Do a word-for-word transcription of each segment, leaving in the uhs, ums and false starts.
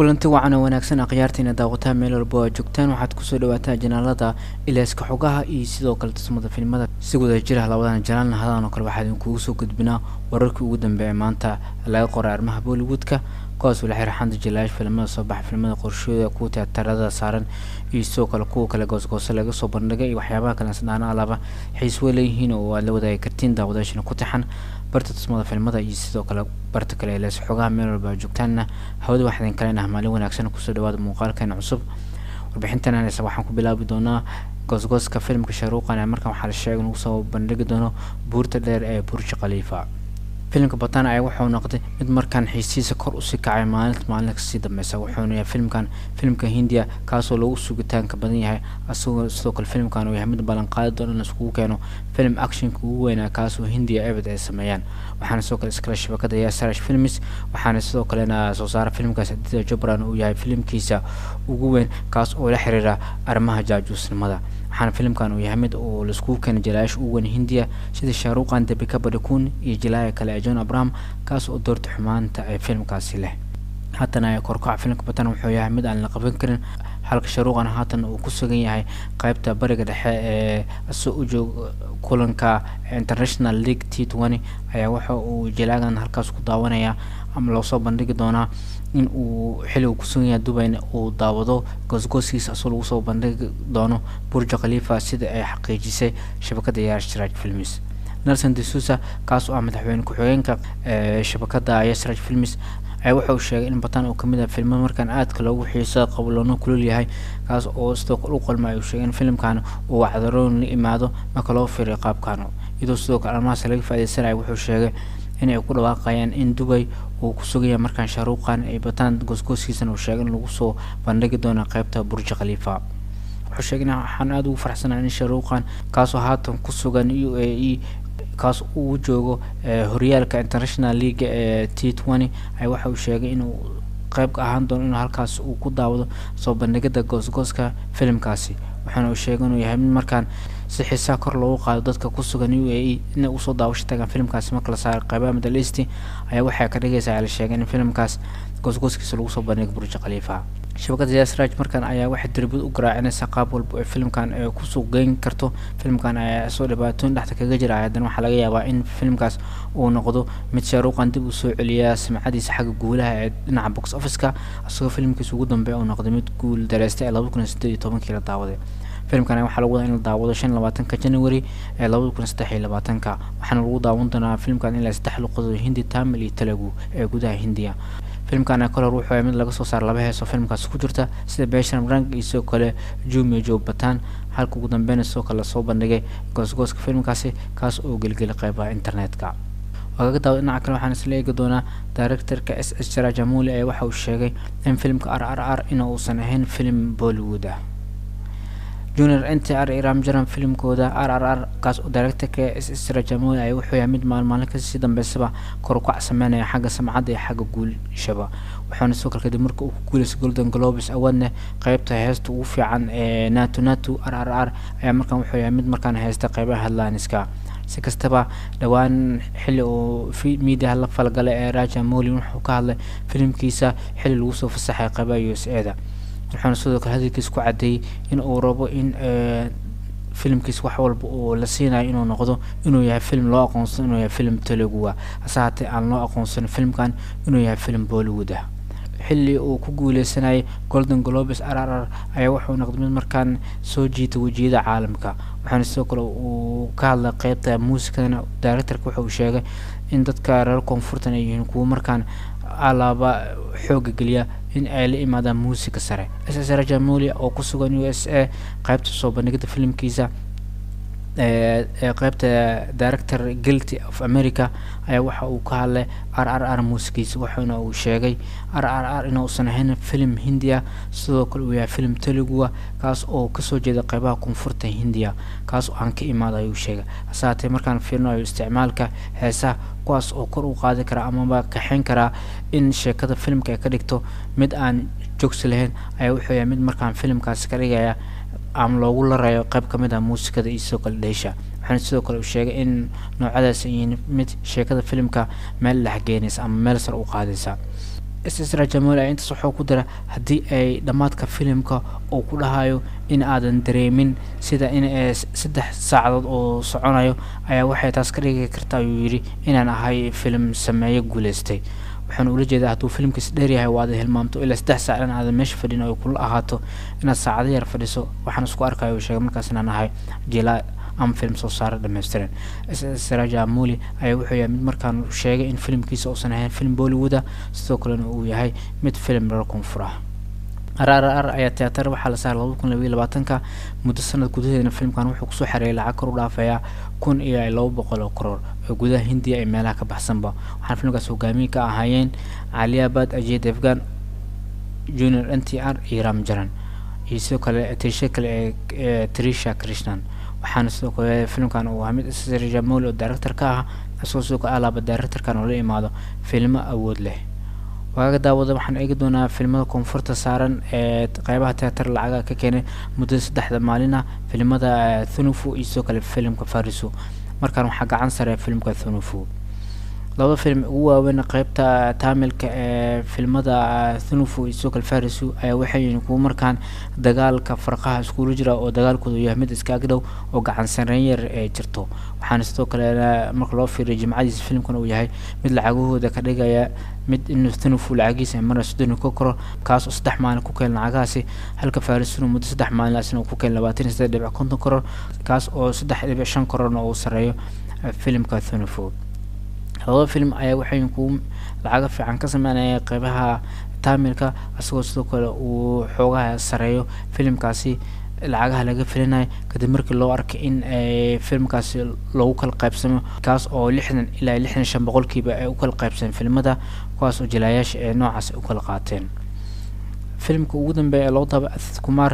kulanti wacan oo wanaagsan aqyaartina daawata meel walba joogtaan waxaad ku soo dhawaataa janaalada ila iska xogaha iyo sidoo kale tusmada filimada si wada jir ah labadan janaal hadaan oo kale waxaad idinku soo gudbinaa wararkii ugu dambeeyay maanta laga qoray arrimaha Bollywoodka kaas oo la xiriira xanta jilaash filimada soo baxay filimada qorshooda ku taatarada saaran iyo sidoo kale kuwa kale goosgoos laga soo bandhigay iyo waxyaabaha kale sanaana alaba xiis weelayhiin oo aad la wadaagi kartiin daawadashana ku taxan barta tusmada filimada iyo sidoo kale barta kale ee xogaha meel walba joogtaana hawada waxaan kaleena hamaalo wanaagsan ku soo dhawaad muuqaalkan cusub warbixintana inay sabaxan ku bilaabi doona goosgooska filimka Sharuuqana markan waxa la sheegay inuu soo bandhigi doono buurta dheer ee Burj Khalifa filimka bataan ay wuxuu noqday mid markan xiisiisa kor u sii kacay maalinta maalinka sii dambaysa wuxuuna yahay filimkan filimka Hindiya kaasoo lagu sugitaanka badan yahay asoo sidoo kale filimkan uu yahay mid balan qaadi doona in isku keeno film action ku weynaa kaasoo Hindiya ay wada sameeyaan waxaana sidoo kale iskala shabakada ayaa S S Films waxaana sidoo kalena soo saara filimkaas Adida Jabran uu yahay filimkiisa ugu weyn kaas oo la xiriira arrimaha jaajuusnimada waxaan filimkan uu yahay mid oo la isku keenay jalaash u weyn Hindiya sida Sharuuqan Deepika Padukone iyo jalaaya kale John Abraham kaas oo doorta xumaanta ay filimkaasi leh haatan ay korkac filimka batan wuxuu yahay mid aan la qaban karin halka Sharuuqan haatan uu ku sugan yahay qaybta bariga dhexe ee soo u jooga kulanka International League T twenty ayaa waxa uu jalaagan halkaas ku daawanaya ama loo soo bandhigi doonaa in uu xilliga ku sugan yahay Dubai oo daawado goosgooskiisa asoo lagu soo bandhigi doono Burj Khalifa sida ay xaqiijisay shabakada Yash Raj Films نرسن ديسوسا كاسو أحمد حوين كحوينك ااا شبكة يسرج فيلمس أي وحوي الشيء إن بطن أو كمدة فيلم مر كان عاد كله وحيسا قبل أنه كل اللي هاي كاسو أوستوك الأقل مع الشيء إن فيلم كانوا وعذرون لإماده ما كلوا في رقاب كانوا إذا استوك على ما سلك فهذا السرعة وحوي الشيء إن يقول واقعيا إن دبي وكسوجيا مر كان شاروقان أي بطن جوزكوس كيسن والشيء إن لوسو بنرجدونا قابته برج خليفة وحشينا حنادو فرحسنا عن شاروقان كاسو هاتم كسوجان يو إي kaas uu joogo horyaalka International League T twenty ay waxa uu sheegay inuu qayb ka ahaan doono in halkaas uu ku daawado soo bandhigida goosgooska filimkaasi waxaana uu sheegay inuu yahay mid markan si xiiso kor loo qaado dadka ku sugan U A E in uu soo daawasho tagan filimkaasi marka la saaro qaybaha middle east ayaa waxa ka dhigaysaa la sheegay in filimkaas goosgooskiisa lagu soo bandhigo Burj Khalifa شبكة S S Raj مركان أيه واحد دربود أقرأ عن السقاب والفيلم كان كوسو جين كرتو فيلم كان أيه صور باتون تحت كجرا عادن وحلاقي وإن فيلم كاس ونقضه متشاروق عن تبو سوء عليا سمع حد يسحق جولها نع بوكس أوفيس كا أصغر فيلم كيس وجودن بيع ونقضه متقول درست على بكون ستة طبعا كلا تعوضه فيلم كان أيه حلاقوه إن التعوضه شين لباتن كجنوري على بكون استحيل لباتن كا وحنروض عوضنا فيلم كان إلا استحلو قضه هندي تام اللي تلاقوه جودها هندية فيلم كان كله روح وعمل لقى صار لبهه صو فيلم كاس كجرته سيد بيشرم رنج يسوق كله جومي جو بتان هالكو قدم بين السوق كله صوب النجى قاس قاس فيلم كاسه كاس أو جل جل قيبة إنترنت كا وقعد أو إن عكلو حنسلي قدونا دايركتر كأس إس راجمولي أي واحد والشجع إن فيلم كآر آر آر إنه صنعهن فيلم بوليوودا جونر أنت عر إيرام جرم فيلم كودا آر آر آر كاس ودايركتر كأس إس راجمولي أي واحد يعمد مع المالك السيدم بس با كرقع سمانة حاجة سمعدة حاجة قول شباب وحنا السكر كده مركو كولس جولدن جلوبس أولنا قيبتها هست وفي عن ناتو ناتو آر آر آر أي مركان وحيا مد مركان هست قيبها هلا نسكا سكستبا دوان حلو في ميديا هلا فلقلا راجمولي ونحكى هلا فيلم كيسة حلو الوصف الصحي قيبها يوس إيدا وحنا السكر هذه كيسكو عدي إن أوروبا إن اه فيلم كيس وحول ولسينا إنه نقضه إنه يا فيلم لا أقنص إنه يا فيلم تلقوه ساعتي عن لا أقنص الفيلم كان إنه يا فيلم بوليوودا حلي أو كقول سناي جولدن جلوبس أرر أي واحد نقد من مركان سوجي توجيه عالمك وحن السكر وكالا قيادة موسيقى دايركتر كوحو شيء إن تذكر كونفورتنا ينكو مركان على با حق قليا إن على إمادة موسيقى سري أساس رجمولي أو كسوغان يو إس إيه قيبت صوبة نقد فيلم كيزا قيبت دايركتر جلتي أوف أمريكا أي وحا وكالة أر أر أر موسيقيس وحونا وشاقي أر أر أر إنو صنعين فيلم هندية صدوكل ويا فيلم تلقوا كاس أو كسو جيدا قيبها كونفورتا هندية كاس عنك إمادة يو شاقي أساعتي مركان فيرنا يستعمالك هسا كاس أو كرو قادة كرا أمامبا كحين كرا إن شاكتا فيلم كاكا ديكتو مد آن جوكس لهن أي وحو يا مد مركان فيلم كاس كريا عم لولا رأي قبل كم ده موسيقى ده يسوق الدشة حن يسوق الأشياء إن نوع هذا سين مت شيء كده فيلم كمال حجينس أم مال سرقة هذا اس اس Rajamouli inta saxo ku dara hadii ay dhamaadka filimka oo ku dhahayo in aadan dareemin sida in ay saddex saacadood oo soconayo ayaa waxay taas ka dhigi kartaa uu yiri inaan ahay filim sameeyo guuleystay waxaan u leeyahay haduu filimkiisa dheer yahay waad helmaamto ilaa saddex saac aan aadan meesha fadhin oo ku ahaato inaad saacado yar fadhiso waxaan isku arkayo sheegay markaas inaan ahay jilaa am film soo saar dhameystiran S S Rajamouli ayaa wuxuu yahay mid markaan sheegay in filimkiisa uusan ahayn film Bollywood ah sidoo kale uu yahay mid film la koonfura R R R ayaa teatar waxa la saaray laba kun iyo labaatan muddo sanad gudaheeda filmkan wuxuu ku soo xareeyay lacag kor u dhaafaya kun iyo laba boqol oo koroor oo gudaha Hindiya ay meelaha ka baxsanba waxaan filmkaas hogaamiye ka ahaayeen Aliyabad Ajay Devgan Junior N T R iyo Ramjaran iyo sidoo kale Trisha Krishnan waxaan soo qoray filimkan oo ah mid S S Rajamouli oo director ka ah asoo soo ka alaba director kan oo la imaado filmo awood leh waaga daawada waxaan eegi doonaa filmada koonfurta saaran ee qaybaha teatar lacaga ka keenay muddo saddexda maalin ah filmada Thunufu iyo soo kale filimka Farisu markaan waxa gacan sare filmka Thunufu laba film ugu waaweyn qaybta taamilka ee filmada Thunufu iyo soo kale Farisu ayaa waxay ku markaan dagaalka farqaha isku jira oo dagaalkoodu yahay mid iskaaga dhow oo gacan sarreyn yar ay jirto waxaan sidoo kale marka loo fiiriyo jimcadiisa filmkan uu yahay mid lacagahooda ka dhigaya mid in Thunufu lacagiisa ay maras doon ku koro kaas oo saddex maalin ku keen lacagaasi halka Farisu muddo saddex maalin asna ku keen labaatan iyo saddex boqol oo koroor kaas oo saddex boqol iyo shan koroor oo sareeyo filmka Thunufu هذا فيلم أيه وحينكم العاقف عن قسم أنا قبها تاملك أسوسك وحوجها سريو فيلم كاسي العاقها لقى فينا كدمرك الله أرك إن فيلم كاسي لو كل قابسم كاس أو لحنا إلى لحنا شنبقول كي بقى كل قابسم فيلم ده كاس وجلايش نوعس كل قاتين فيلم كودن بقى لو طبعا كمار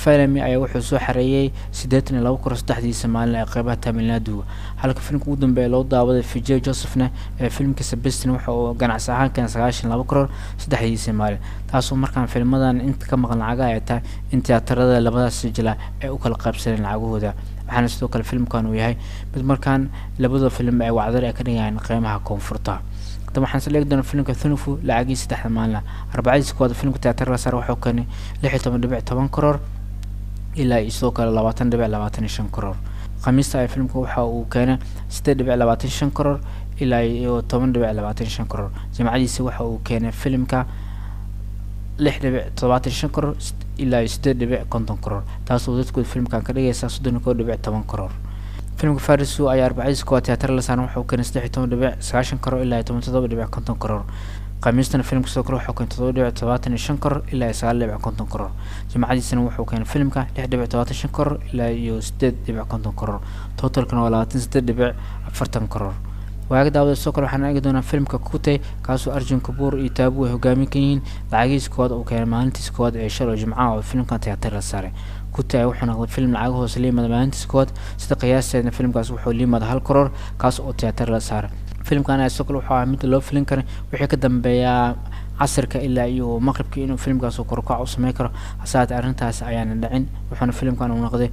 فيلم أيه وحوسو حرية سدتنا لو كرس تحدي سمال قبها تاملنا دو halka filmku u dambeeyay loo daawaday Vijay Josephna ee filmkiisa Bestin waxa uu ganacsi ahaan ka sagaashan iyo laba koroor saddexdiisii maalin taasoo markaan filmadan inta ka maqan lacaga ay tahay in teatarada labadaas jilaa ay u kala qaybsadeen lacagahooda waxaana sidoo kale filmkan uu yahay mid markaan labada film ay wacdar ay ka dhigayaan qiimaha koonfurta طبعا حنسلك دون فيلم كثنفو لعاقي سدح مالنا أربعين سكواد فيلم كتعتر لسار وحو كان لحي ثمانية وسبعين كرور إلا يسوق على لواتن دبع لواتن شن كرور خميس تاع فيلم كوحة وكان ستة دبع لواتن شن كرور إلا يو ثمان دبع لواتن شن كرور زي ما عادي سوحة وكان فيلم كا لح دبع لواتن شن كرور إلا ستة دبع كنتن كرور تاسو تقول فيلم كان كده يساس دون كود دبع ثمان كرور فيلم فارسو أي أربعين سكواد تياتر لسان وحو كان سدح تمن دبع سعاشن كرور إلا تمن تضرب دبع كنتن كرور قميصنا فيلم كسكرو وحو كان تضرب دبع تبعتن شنكر إلا يسال دبع كنتن كرور جماعة ديسنا وحو كان فيلم كا لح دبع تبعتن شنكر إلا يسدد دبع كنتن كرور توتل كان ولا تنسدد دبع فرتن كرور وهكذا أول سكر وحنا أجدونا فيلم ككوتي كاسو أرجن كبور يتابوه وقامي كنين لعجي سكواد أو كان مالنتي سكواد عشرة وجماعة وفيلم كان تياتر لساري كنت وحنا غلط فيلم العاقه هو سليم مانتي سكواد ست قياس ان فيلم كاس وحو لي مد هالكرور كاس او تياتر لسار فيلم كان اسوق وحو عامد لو فيلم كان وحي كدنبيا عصرك الا يو مغربك انه فيلم كاس كركع سميكر ساعات ارنتاس ايان دحين وحنا فيلم كان نقدي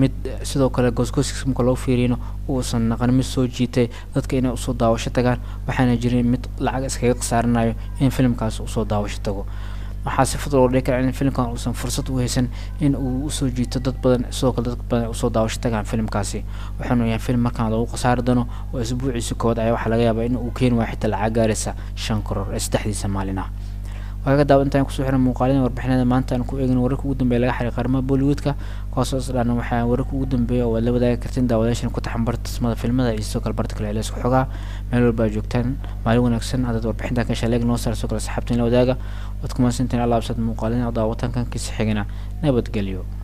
مد سدو كلا غوسكوسكس مكو لو فيرينو او سن نقن مي سو جيتاي ددك انه سو داوشه تاغان waxana jireen mid lacag iskaga qasaarnayo in فيلم كاس soo daawasho tago waxaa si fudud loo dhigi karaa in filmkan uusan fursad u haysan in uu usoo jiito dad badan sidoo kale dad badan usoo daawasho tagaan filmkaasi waxaanu yahay film markaan lagu qasaari doono oo isbuuciisa kood ayaa waxaa laga yaabaa in uu keeno wax xitaa lacag gaaraysa shan koroor saddexdiisa maalin ah waaga daaw intaan kusoo xiran muuqaalada warbixinada maanta aan ku eegno wararka ugu dambeeya laga xariiqay arrimaha Bollywoodka kuwaasoo isla waxaan wararka ugu dambeeya oo la wadaagi kartiin daawadayaashan ku taxambarta tusmada filmada iyo sidoo kale barta kale ee la isku xogaa meel walba joogtaan maalin wanaagsan hadda warbixinta ka shaleeg noo saaray soo kale saxaabtiin la wadaaga wad kuma santiin alaabsad muuqaalada daawatankan kiisa xigana nabad galiyo.